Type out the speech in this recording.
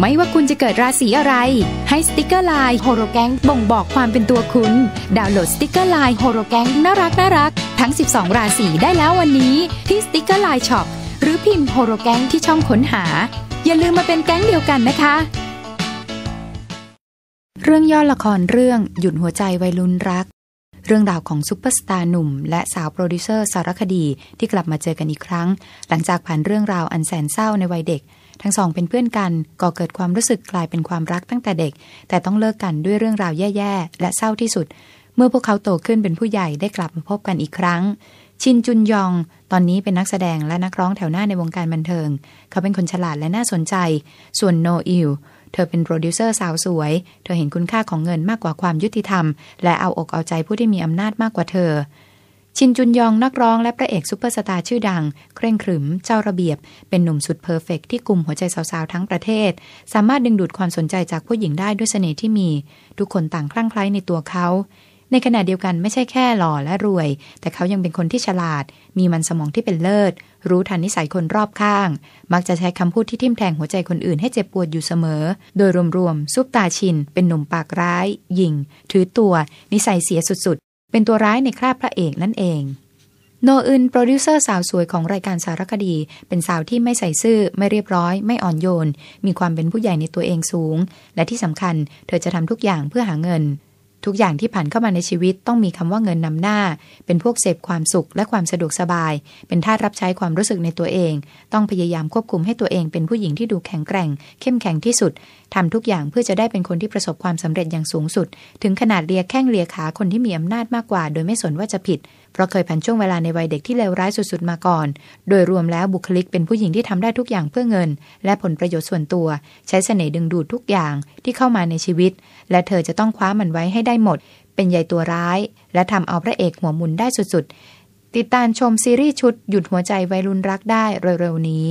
ไม่ว่าคุณจะเกิดราศีอะไรให้สติกเกอร์ไลน์โฮโลแกงบ่งบอกความเป็นตัวคุณดาวน์โหลดสติกเกอร์ไลน์โฮโลแกงน่ารักทั้ง12ราศีได้แล้ววันนี้ที่สติกเกอร์ไลน์ช็อปหรือพิมพ์โฮโลแกงที่ช่องค้นหาอย่าลืมมาเป็นแก๊งเดียวกันนะคะเรื่องย่อละครเรื่องหยุดหัวใจวัยรุ่นรักเรื่องราวของซุปเปอร์สตาร์หนุ่มและสาวโปรดิวเซอร์สารคดีที่กลับมาเจอกันอีกครั้งหลังจากผ่านเรื่องราวอันแสนเศร้าในวัยเด็กทั้งสองเป็นเพื่อนกันก่อเกิดความรู้สึกกลายเป็นความรักตั้งแต่เด็กแต่ต้องเลิกกันด้วยเรื่องราวแย่ๆและเศร้าที่สุดเมื่อพวกเขาโตขึ้นเป็นผู้ใหญ่ได้กลับมาพบกันอีกครั้งชินจุนยองตอนนี้เป็นนักแสดงและนักร้องแถวหน้าในวงการบันเทิงเขาเป็นคนฉลาดและน่าสนใจส่วนโนอิลเธอเป็นโปรดิวเซอร์สาวสวยเธอเห็นคุณค่าของเงินมากกว่าความยุติธรรมและเอาอกเอาใจผู้ที่มีอำนาจมากกว่าเธอชินจุนยองนักร้องและพระเอกซุปเปอร์สตาร์ชื่อดังเคร่งขรึมเจ้าระเบียบเป็นหนุ่มสุดเพอร์เฟกต์ที่กุมหัวใจสาวๆทั้งประเทศสามารถดึงดูดความสนใจจากผู้หญิงได้ด้วยเสน่ห์ที่มีทุกคนต่างคลั่งไคล้ในตัวเขาในขณะเดียวกันไม่ใช่แค่หล่อและรวยแต่เขายังเป็นคนที่ฉลาดมีมันสมองที่เป็นเลิศรู้ทันนิสัยคนรอบข้างมักจะใช้คำพูดที่ทิ่มแทงหัวใจคนอื่นให้เจ็บปวดอยู่เสมอโดยรวมๆซุปตาชินเป็นหนุ่มปากร้ายหยิ่งถือตัวนิสัยเสียสุดๆเป็นตัวร้ายในคราบพระเอกนั่นเองโนอึนโปรดิวเซอร์สาวสวยของรายการสารคดีเป็นสาวที่ไม่ใส่ซื่อไม่เรียบร้อยไม่อ่อนโยนมีความเป็นผู้ใหญ่ในตัวเองสูงและที่สำคัญเธอจะทำทุกอย่างเพื่อหาเงินทุกอย่างที่ผ่านเข้ามาในชีวิตต้องมีคำว่าเงินนำหน้าเป็นพวกเสพความสุขและความสะดวกสบายเป็นทาสรับใช้ความรู้สึกในตัวเองต้องพยายามควบคุมให้ตัวเองเป็นผู้หญิงที่ดูแข็งแกร่งเข้มแข็งที่สุดทำทุกอย่างเพื่อจะได้เป็นคนที่ประสบความสำเร็จอย่างสูงสุดถึงขนาดเลียแข้งเลียขาคนที่มีอำนาจมากกว่าโดยไม่สนว่าจะผิดเพราะเคยผ่านช่วงเวลาในวัยเด็กที่เลวร้ายสุดๆมาก่อนโดยรวมแล้วบุคลิกเป็นผู้หญิงที่ทำได้ทุกอย่างเพื่อเงินและผลประโยชน์ส่วนตัวใช้เสน่ห์ดึงดูดทุกอย่างที่เข้ามาในชีวิตและเธอจะต้องคว้ามันไว้ให้ได้หมดเป็นใหญ่ตัวร้ายและทำเอาพระเอกหัวมุนได้สุดๆติดตามชมซีรีส์ชุดหยุดหัวใจวัยรุ่นรักได้เร็วๆนี้